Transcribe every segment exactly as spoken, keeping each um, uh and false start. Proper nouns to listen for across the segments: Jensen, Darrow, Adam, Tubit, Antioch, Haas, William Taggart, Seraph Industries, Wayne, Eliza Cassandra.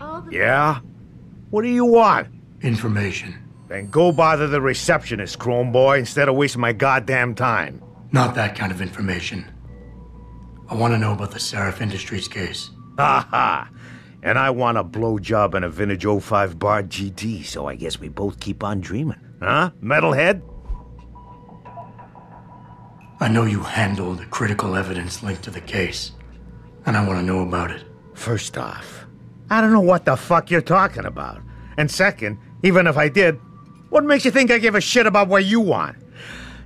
All the yeah? What do you want? Information. Then go bother the receptionist, Chrome Boy, instead of wasting my goddamn time. Not that kind of information. I want to know about the Seraph Industries case. Ha ha! And I want a blowjob and a vintage oh five Bard G T, so I guess we both keep on dreaming. Huh, metalhead? I know you handled critical evidence linked to the case, and I want to know about it. First off, I don't know what the fuck you're talking about. And second, even if I did, what makes you think I give a shit about what you want?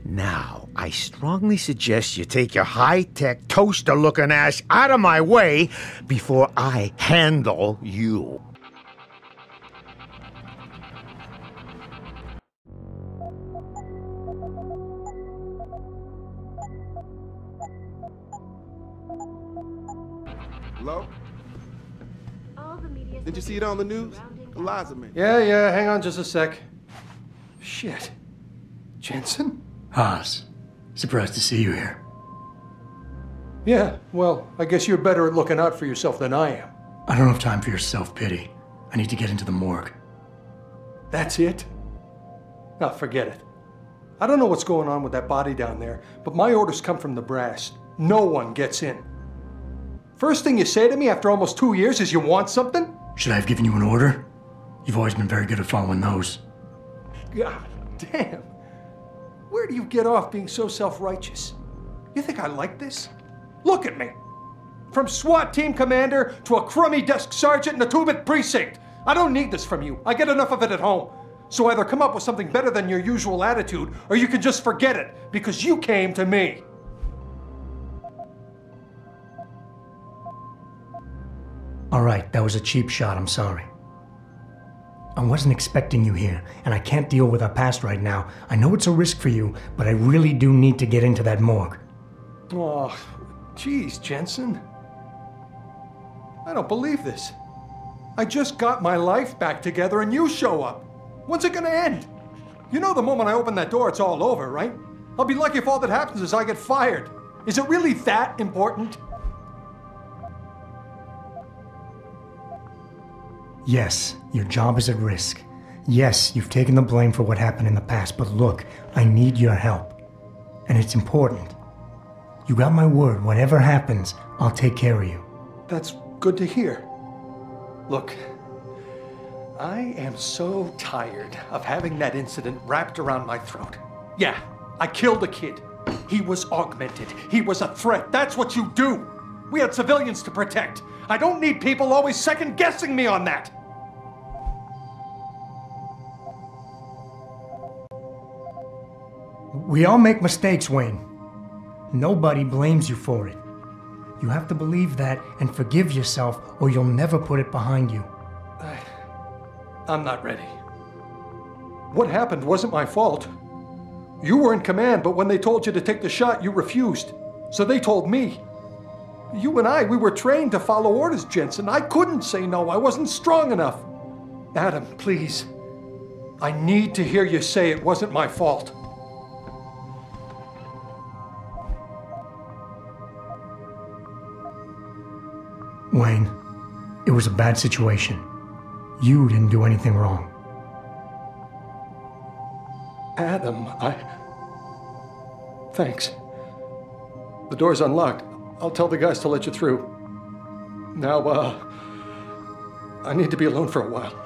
Now, I strongly suggest you take your high-tech toaster-looking ass out of my way before I handle you. Hello? All the media. Did you see it on the news? Eliza, man. Yeah, yeah, hang on just a sec. Shit. Jensen? Haas, surprised to see you here. Yeah, well, I guess you're better at looking out for yourself than I am. I don't have time for your self-pity. I need to get into the morgue. That's it? Now, forget it. I don't know what's going on with that body down there, but my orders come from the brass. No one gets in. First thing you say to me after almost two years is you want something? Should I have given you an order? You've always been very good at following those. God damn. Where do you get off being so self-righteous? You think I like this? Look at me. From SWAT team commander to a crummy desk sergeant in the Tubit precinct. I don't need this from you. I get enough of it at home. So either come up with something better than your usual attitude, or you can just forget it, because you came to me. All right, that was a cheap shot, I'm sorry. I wasn't expecting you here, and I can't deal with our past right now. I know it's a risk for you, but I really do need to get into that morgue. Oh, geez, Jensen. I don't believe this. I just got my life back together and you show up. When's it gonna end? You know the moment I open that door, it's all over, right? I'll be lucky if all that happens is I get fired. Is it really that important? Yes, your job is at risk. Yes, you've taken the blame for what happened in the past, but look, I need your help. And it's important. You got my word, whatever happens, I'll take care of you. That's good to hear. Look, I am so tired of having that incident wrapped around my throat. Yeah, I killed a kid. He was augmented. He was a threat. That's what you do. We had civilians to protect. I don't need people always second-guessing me on that. We all make mistakes, Wayne. Nobody blames you for it. You have to believe that and forgive yourself, or you'll never put it behind you. I, I'm not ready. What happened wasn't my fault. You were in command, but when they told you to take the shot, you refused. So they told me. You and I, we were trained to follow orders, Jensen. I couldn't say no. I wasn't strong enough. Adam, please. I need to hear you say it wasn't my fault. Wayne, it was a bad situation. You didn't do anything wrong. Adam, I... Thanks. The door's unlocked. I'll tell the guys to let you through. Now, uh, I need to be alone for a while.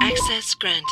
Access granted.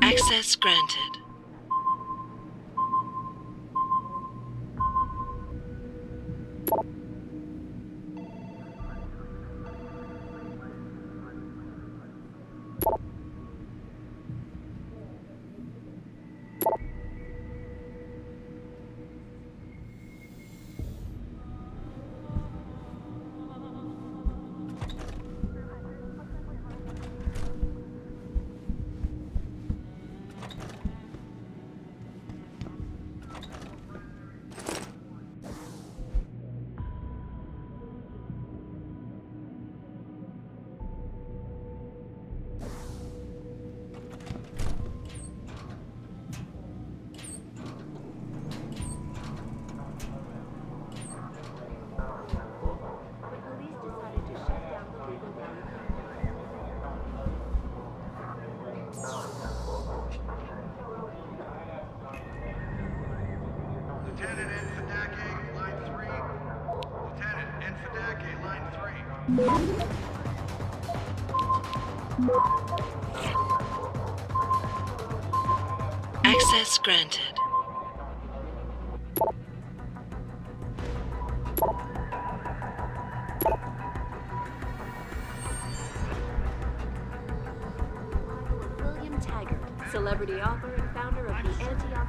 Access granted. Access granted. William Taggart, celebrity author and founder of the Antioch.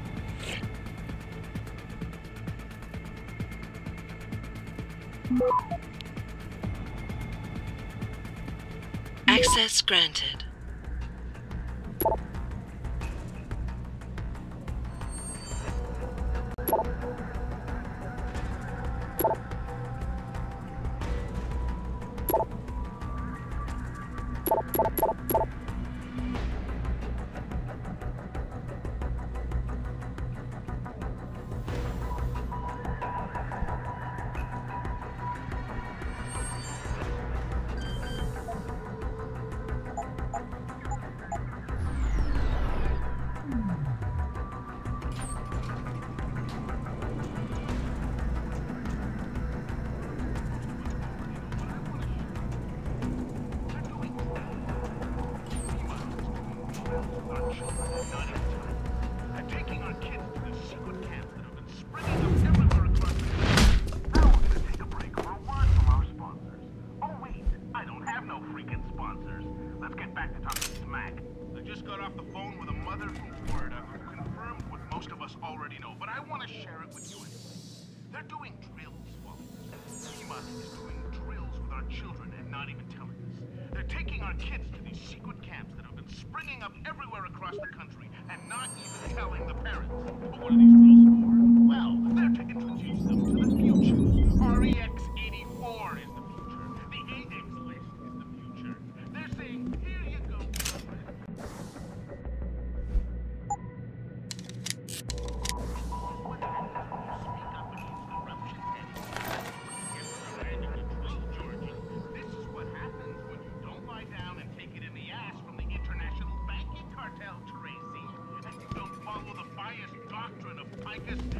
Access granted.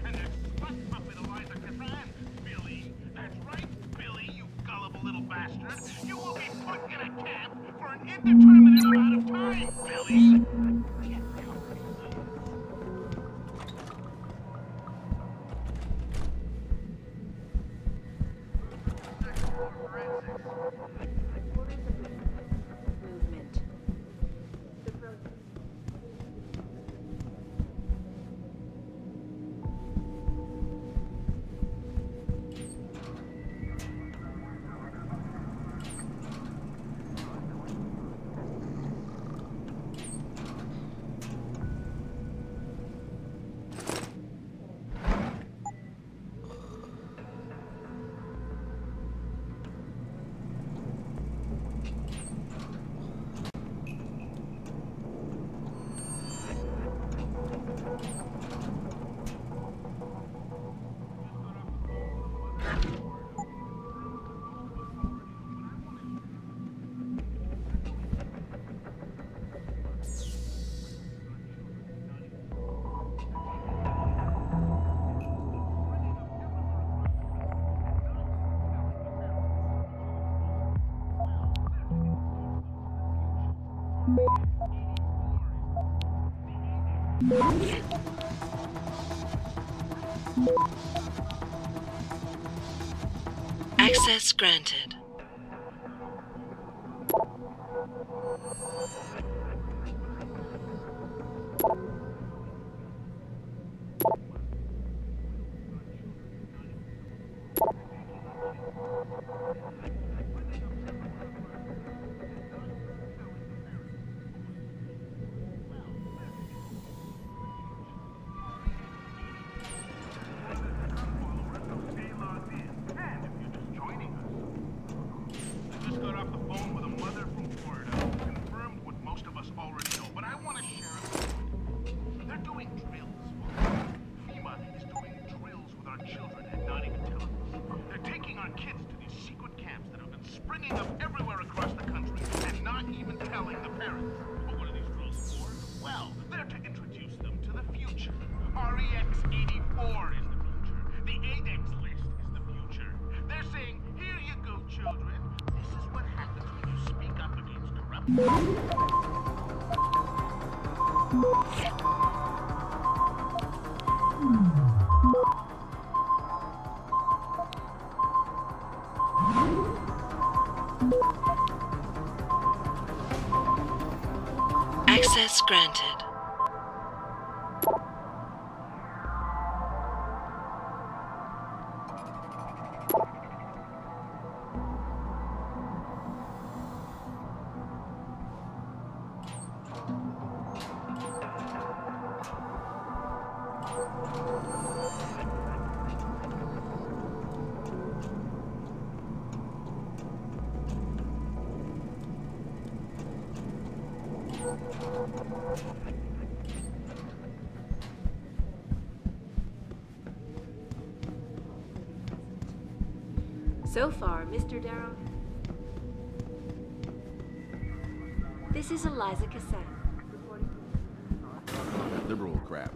And that slut puppet Eliza Cassandra, Billy. That's right, Billy, you gullible little bastard. You will be put in a cab for for an indeterminate amount of time, Billy. Access granted. Access granted. So far, Mister Darrow. This is Eliza Cassandra. Liberal crap.